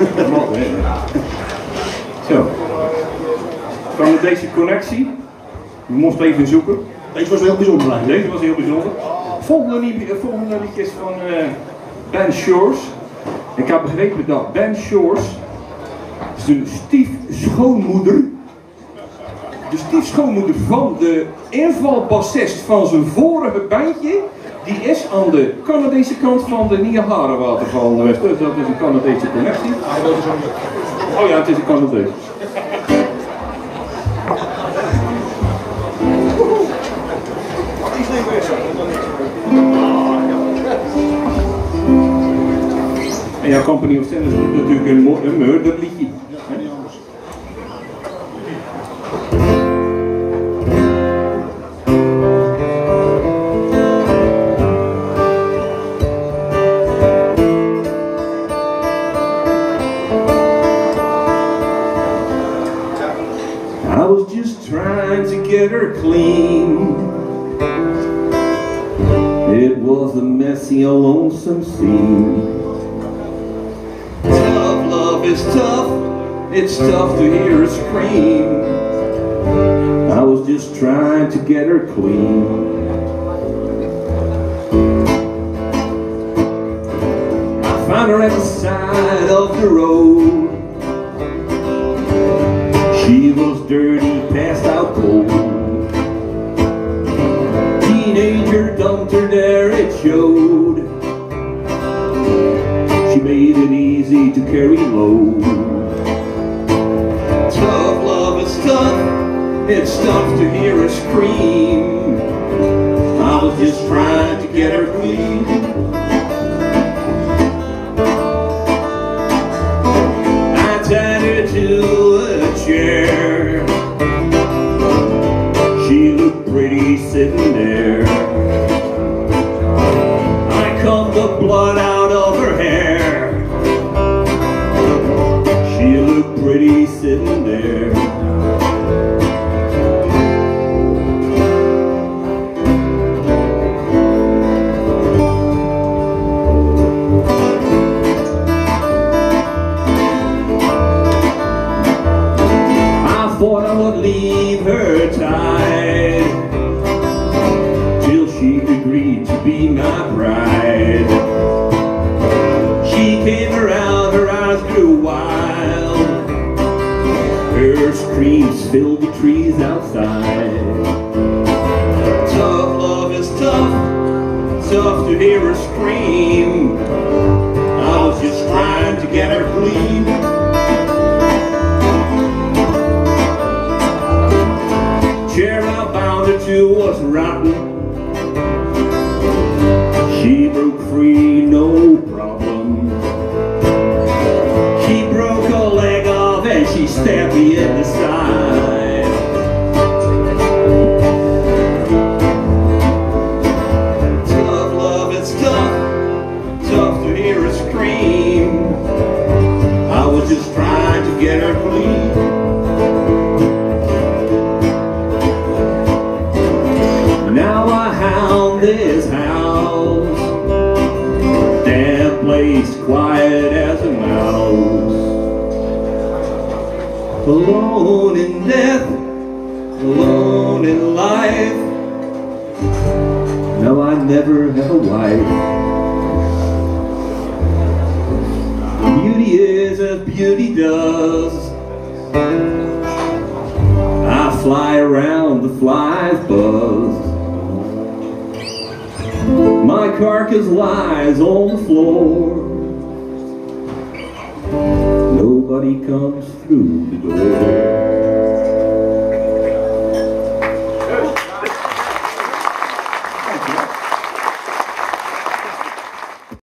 Mag hè? Zo. Kan met deze connectie. We moesten even zoeken. Deze was heel bijzonder. Deze was heel bijzonder. Volgende liedje is van Ben Sures. Ik heb begrepen dat Ben Sures zijn stiefschoonmoeder, de stiefschoonmoeder van de invalbassist van zijn vorige bandje, die is aan de Canadese kant van de Niagara-waterval. Dus dat is een Canadese connectie. Oh ja, het is een Canadees. En ja, Company of Sinners doet natuurlijk een murderliedje. I was just trying to get her clean. It was a messy, lonesome scene. Tough love is tough, it's tough to hear her scream. I was just trying to get her clean. I found her at the side of the road. She was dirty, passed out cold. Teenager dumped her there, it showed. She made it easy to carry load. Tough love is tough, it's tough to hear her scream. I was just trying to get her clean. I tied her to a chair. She looked pretty sitting there. I combed the blood out of her hair. She looked pretty sitting there. I thought I would leave her tied to be my bride. She came around, her eyes grew wild. Her screams filled the trees outside. Tough love is tough, tough to hear her scream. I was just trying to get her clean. Chair I bound her to was rotten. She broke free, no problem. She broke a leg off and she stabbed me in the side. Tough love, it's tough, tough to hear her scream. I was just trying to get her clean. Now I hound this house. Quiet as a mouse. Alone in death, alone in life. No, I never have a wife. Beauty is as beauty does. I fly around, the flies buzz. My carcass lies on the floor. Nobody comes through the door.